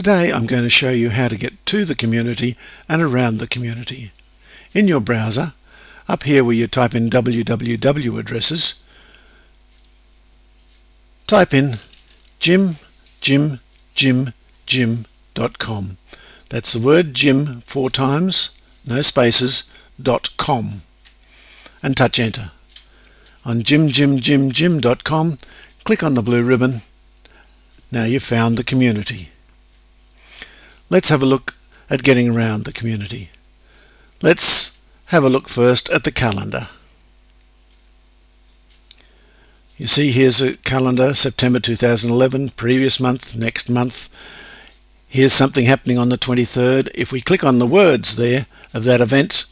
Today I'm going to show you how to get to the community and around the community. In your browser, up here where you type in www addresses, type in JimJimJimJim.com. That's the word Jim 4 times, no spaces, .com, and touch enter. On JimJimJimJim.com, click on the blue ribbon. Now you've found the community. Let's have a look at getting around the community. Let's have a look first at the calendar. You see here's a calendar, September 2011, previous month, next month. Here's something happening on the 23rd. If we click on the words there of that event,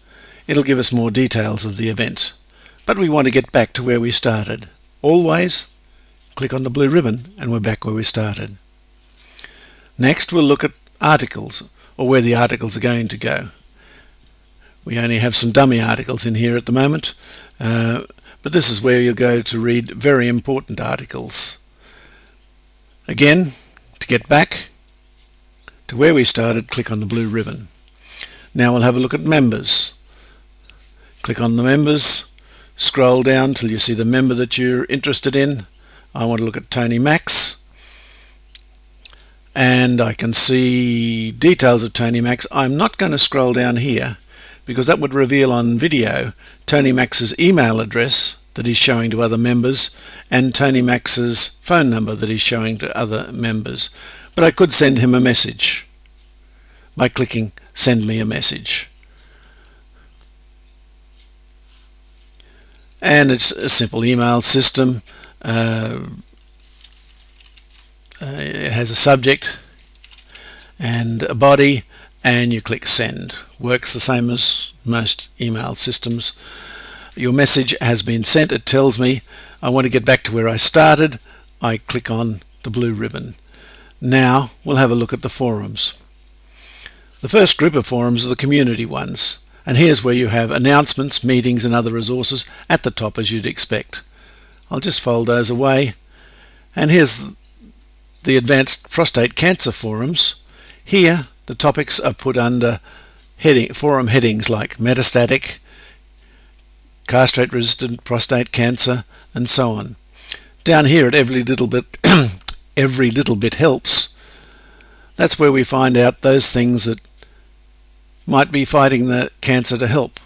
it'll give us more details of the event. But we want to get back to where we started. Always click on the blue ribbon and we're back where we started. Next we'll look at articles, or where the articles are going to go. We only have some dummy articles in here at the moment, but this is where you'll go to read very important articles. Again, to get back to where we started, click on the blue ribbon. Now we'll have a look at members. Click on the members, scroll down till you see the member that you're interested in. I want to look at Tony Max, and I can see details of Tony Max. I'm not going to scroll down here because that would reveal on video Tony Max's email address that he's showing to other members and Tony Max's phone number that he's showing to other members. But I could send him a message by clicking send me a message. And it's a simple email system. It has a subject and a body, and you click send. Works the same as most email systems. Your message has been sent. It tells me I want to get back to where I started. I click on the blue ribbon. Now we'll have a look at the forums. The first group of forums are the community ones, and here's where you have announcements, meetings and other resources at the top, as you'd expect. I'll just fold those away, and here's the Advanced Prostate Cancer forums. Here the topics are put under forum headings like metastatic, castrate-resistant prostate cancer, and so on. Down here at every little bit helps. That's where we find out those things that might be fighting the cancer to help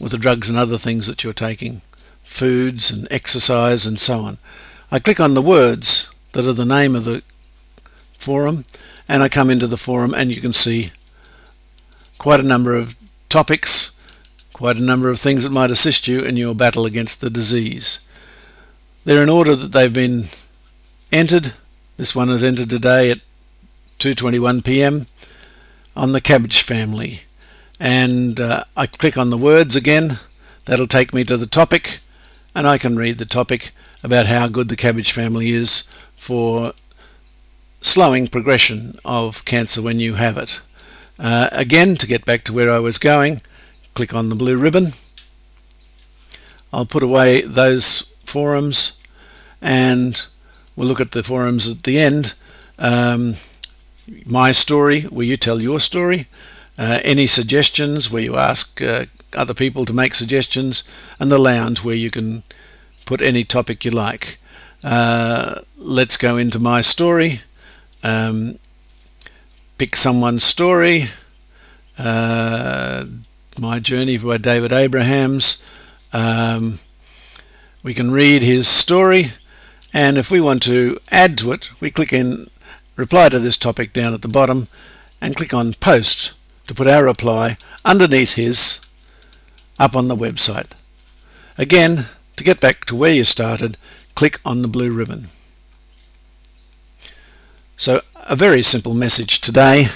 with the drugs and other things that you're taking, foods and exercise and so on. I click on the words that are the name of the forum, and I come into the forum, and you can see quite a number of topics, quite a number of things that might assist you in your battle against the disease. They're in order that they've been entered. This one is entered today at 2:21 p.m. on the cabbage family, and I click on the words again. That'll take me to the topic, and I can read the topic about how good the cabbage family is for slowing progression of cancer when you have it. Again, to get back to where I was going, click on the blue ribbon. I'll put away those forums, and we'll look at the forums at the end. My story, where you tell your story, any suggestions, where you ask other people to make suggestions, and the lounge, where you can put any topic you like. Let's go into my story. Pick someone's story. My Journey by David Abrahams. We can read his story, and if we want to add to it, we click in reply to this topic down at the bottom and click on post to put our reply underneath his up on the website. Again, to get back to where you started, click on the blue ribbon. So a very simple message today.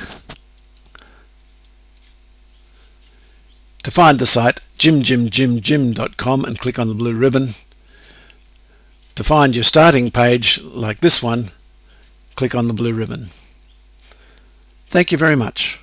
To find the site, JimJimJimJim.com, and click on the blue ribbon. To find your starting page like this one, click on the blue ribbon. Thank you very much.